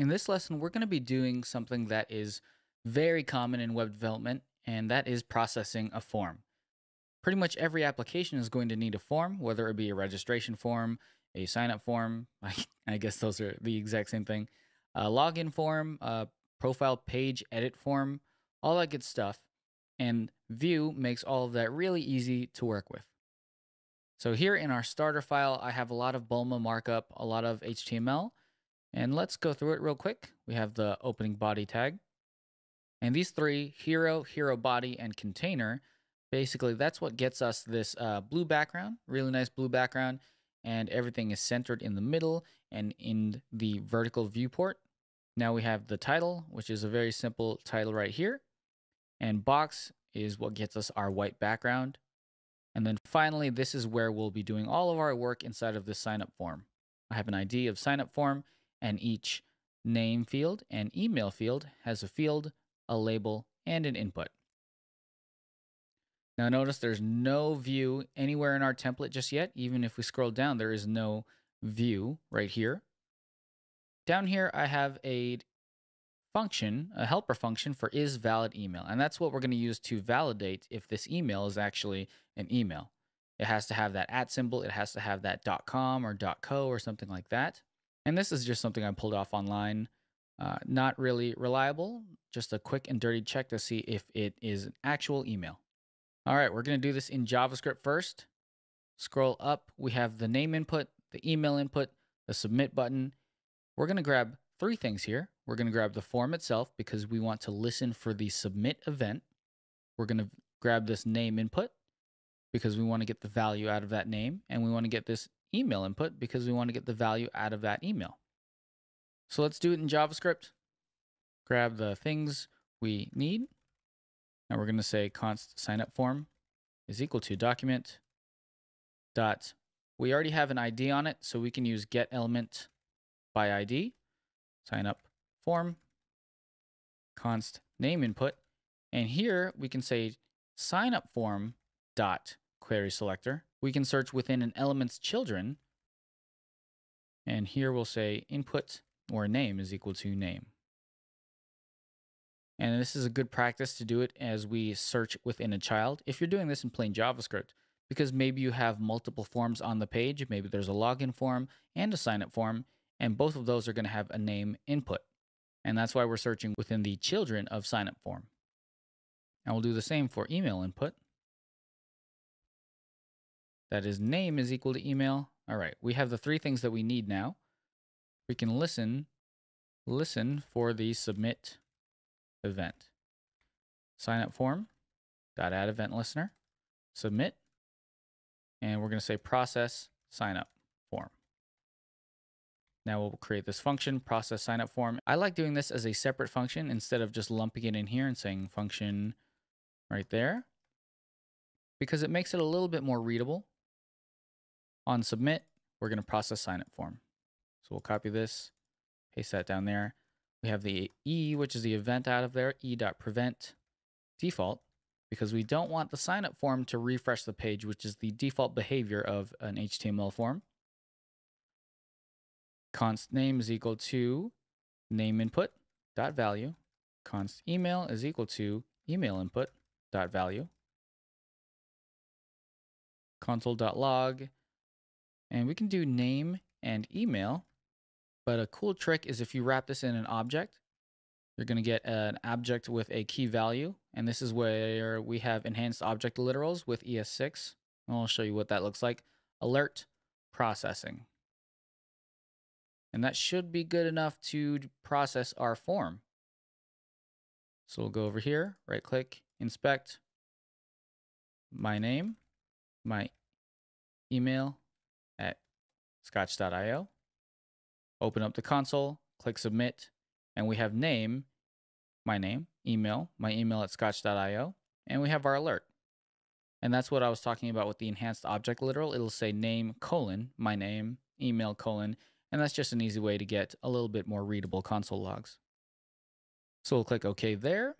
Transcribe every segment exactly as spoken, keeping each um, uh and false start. In this lesson, we're going to be doing something that is very common in web development, and that is processing a form. Pretty much every application is going to need a form, whether it be a registration form, a sign-up form, I, I guess those are the exact same thing, a login form, a profile page edit form, all that good stuff. And Vue makes all of that really easy to work with. So here in our starter file, I have a lot of Bulma markup, a lot of H T M L, and let's go through it real quick. We have the opening body tag, and these three, hero, hero body, and container, basically that's what gets us this uh, blue background, really nice blue background, and everything is centered in the middle and in the vertical viewport. Now we have the title, which is a very simple title right here, and box is what gets us our white background. And then finally, this is where we'll be doing all of our work inside of this sign-up form. I have an I D of sign-up form, and each name field and email field has a field, a label, and an input. Now notice there's no view anywhere in our template just yet. Even if we scroll down, there is no view right here. Down here, I have a function, a helper function for isValidEmail, and that's what we're going to use to validate if this email is actually an email. It has to have that at symbol. It has to have that .com or .co or something like that. And this is just something I pulled off online. Uh, not really reliable, just a quick and dirty check to see if it is an actual email. All right, we're going to do this in JavaScript first. Scroll up. We have the name input, the email input, the submit button. We're going to grab three things here. We're going to grab the form itself because we want to listen for the submit event. We're going to grab this name input because we want to get the value out of that name. And we want to get this email input because we want to get the value out of that email. So let's do it in JavaScript. Grab the things we need. Now we're going to say const signup form is equal to document dot. We already have an I D on it, so we can use get element by I D, signup form, const name input. And here we can say signup form dot query selector. We can search within an element's children. And here we'll say input or name is equal to name. And this is a good practice to do it as we search within a child. If you're doing this in plain JavaScript, because maybe you have multiple forms on the page, maybe there's a login form and a signup form, and both of those are going to have a name input. And that's why we're searching within the children of signup form. And we'll do the same for email input. That is name is equal to email. All right, we have the three things that we need now. We can listen, listen for the submit event. Sign up form dot add event listener, submit, and we're going to say process sign up form. Now we'll create this function, process sign up form. I like doing this as a separate function instead of just lumping it in here and saying function right there, because it makes it a little bit more readable. On submit, we're going to process sign up form. So we'll copy this, paste that down there. We have the E, which is the event out of there, e.prevent default, because we don't want the signup form to refresh the page, which is the default behavior of an H T M L form. Const name is equal to name input dot value. Const email is equal to email input dot value. Console.log, and we can do name and email. But a cool trick is if you wrap this in an object, you're going to get an object with a key value. And this is where we have enhanced object literals with E S six. And I'll show you what that looks like. Alert processing. And that should be good enough to process our form. So we'll go over here, right click, inspect, my name, my email at scotch dot i o. Open up the console, click submit, and we have name, my name, email, my email at scotch dot i o, and we have our alert. And that's what I was talking about with the enhanced object literal. It'll say name colon, my name, email colon, and that's just an easy way to get a little bit more readable console logs. So we'll click OK there.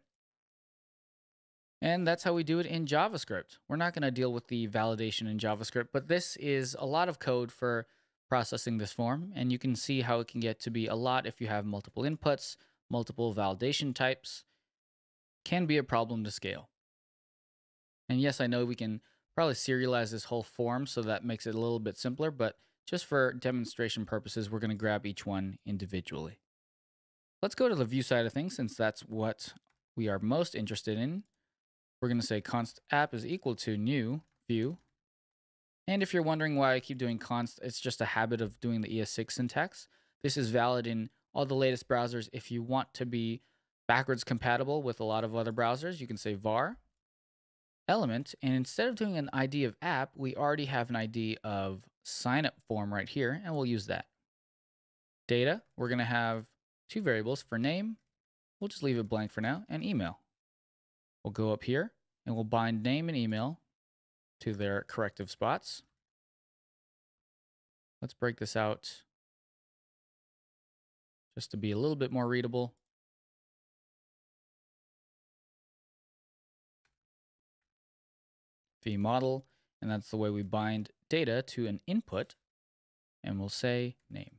And that's how we do it in JavaScript. We're not going to deal with the validation in JavaScript, but this is a lot of code for processing this form, and you can see how it can get to be a lot if you have multiple inputs, multiple validation types. Can be a problem to scale. And yes, I know we can probably serialize this whole form, so that makes it a little bit simpler, but just for demonstration purposes, we're going to grab each one individually. Let's go to the view side of things, since that's what we are most interested in. We're going to say const app is equal to new view. And if you're wondering why I keep doing const, it's just a habit of doing the E S six syntax. This is valid in all the latest browsers. If you want to be backwards compatible with a lot of other browsers, you can say var element. And instead of doing an I D of app, we already have an I D of sign up form right here, and we'll use that. Data, we're going to have two variables for name. We'll just leave it blank for now, and email. We'll go up here and we'll bind name and email to their corrective spots. Let's break this out just to be a little bit more readable. VModel, and that's the way we bind data to an input, and we'll say name.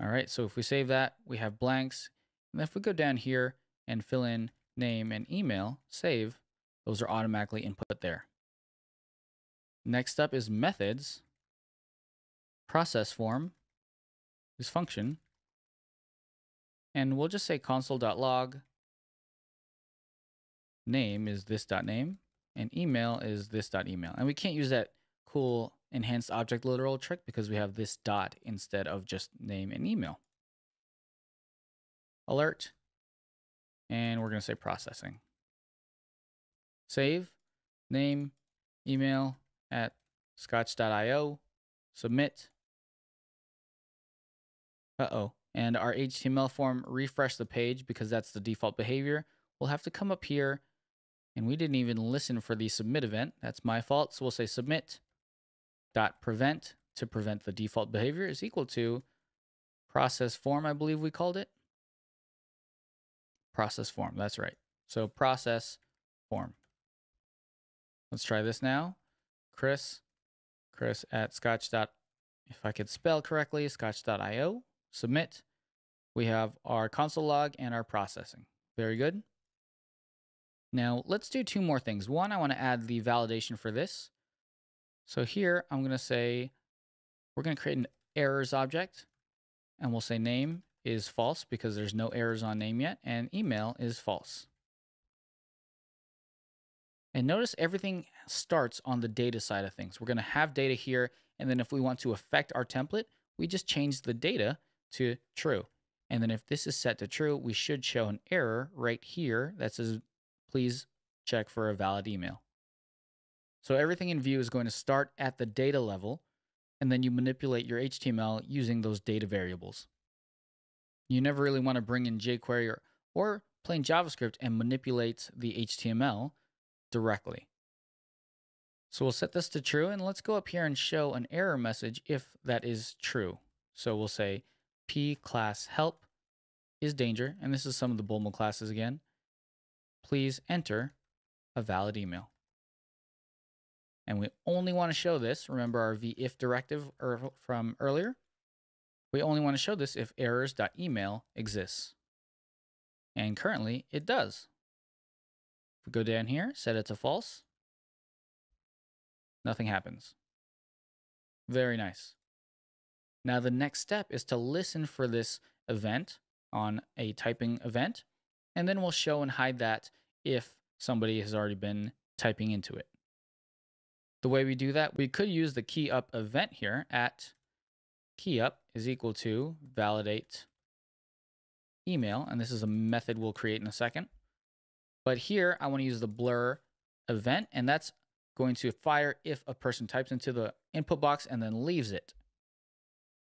All right, so if we save that, we have blanks. And if we go down here and fill in name and email, save, those are automatically input there. Next up is methods. Process form is function. And we'll just say console.log. Name is this.name, and email is this.email. And we can't use that cool enhanced object literal trick because we have this dot instead of just name and email. Alert, and we're going to say processing. Save, name, email at scotch dot i o, submit. Uh-oh, and our H T M L form refresh the page because that's the default behavior. We'll have to come up here, and we didn't even listen for the submit event. That's my fault, so we'll say submit dot prevent to prevent the default behavior is equal to process form, I believe we called it. Process form, that's right. So process form. Let's try this now. Chris, Chris at scotch. If I could spell correctly, scotch dot i o, submit. We have our console log and our processing. Very good. Now let's do two more things. One, I want to add the validation for this. So here I'm going to say, we're going to create an errors object, and we'll say name is false because there's no errors on name yet, and email is false. And notice everything starts on the data side of things. We're going to have data here, and then if we want to affect our template, we just change the data to true. And then if this is set to true, we should show an error right here that says, please check for a valid email. So everything in Vue is going to start at the data level, and then you manipulate your H T M L using those data variables. You never really want to bring in jQuery or, or plain JavaScript and manipulate the H T M L directly. So we'll set this to true, and let's go up here and show an error message if that is true. So we'll say p class help is danger, and this is some of the Bulma classes again. Please enter a valid email. And we only want to show this, remember our v if directive from earlier, we only want to show this if errors.email exists. And currently it does. If we go down here, set it to false, nothing happens. Very nice. Now the next step is to listen for this event on a typing event, and then we'll show and hide that if somebody has already been typing into it. The way we do that, we could use the key up event here at key up is equal to validate email. And this is a method we'll create in a second. But here I want to use the blur event, and that's going to fire if a person types into the input box and then leaves it.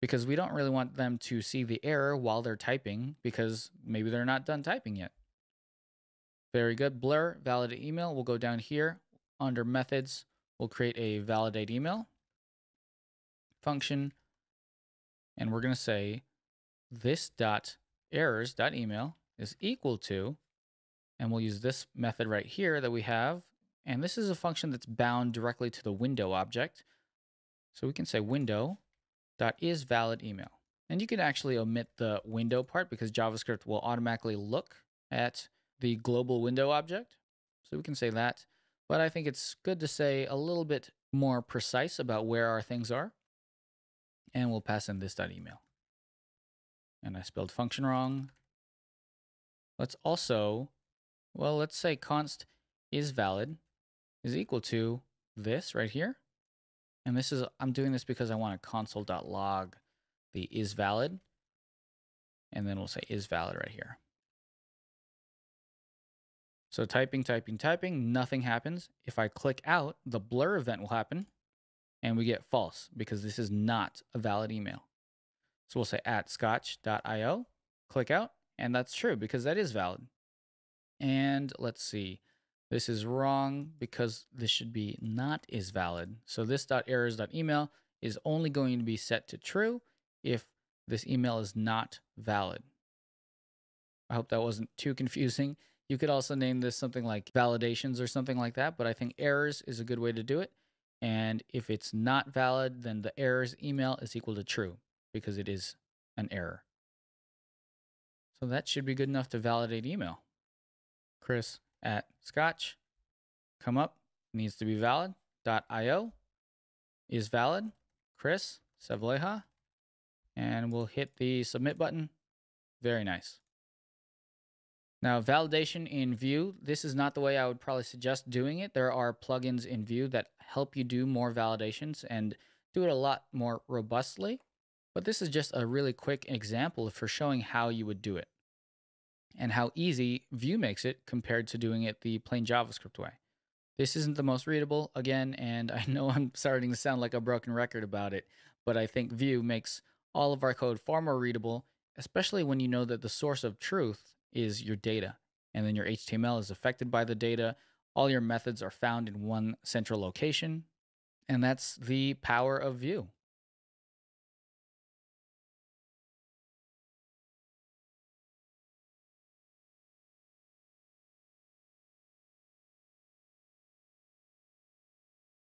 Because we don't really want them to see the error while they're typing, because maybe they're not done typing yet. Very good. Blur, validate email. We'll go down here under methods. We'll create a validate email function, and we're going to say this.errors.email is equal to, and we'll use this method right here that we have, and this is a function that's bound directly to the window object. So we can say window.isValidEmail. And you can actually omit the window part because JavaScript will automatically look at the global window object. So we can say that. But I think it's good to say a little bit more precise about where our things are. And we'll pass in this.email. And I spelled function wrong. Let's also, well, let's say const isValid is equal to this right here. And this is, I'm doing this because I want to console.log the isValid. And then we'll say isValid right here. So typing, typing, typing, nothing happens. If I click out, the blur event will happen and we get false because this is not a valid email. So we'll say at scotch dot i o, click out, and that's true because that is valid. And let's see, this is wrong because this should be not is valid. So this.errors.email is only going to be set to true if this email is not valid. I hope that wasn't too confusing. You could also name this something like validations or something like that, but I think errors is a good way to do it. And if it's not valid, then the errors email is equal to true because it is an error. So that should be good enough to validate email. Chris at Scotch, come up, needs to be valid, .io is valid, Chris Sevilleja, and we'll hit the submit button. Very nice. Now, validation in Vue, this is not the way I would probably suggest doing it. There are plugins in Vue that help you do more validations and do it a lot more robustly. But this is just a really quick example for showing how you would do it and how easy Vue makes it compared to doing it the plain JavaScript way. This isn't the most readable, again, and I know I'm starting to sound like a broken record about it, but I think Vue makes all of our code far more readable, especially when you know that the source of truth is your data, and then your H T M L is affected by the data. All your methods are found in one central location, and that's the power of Vue.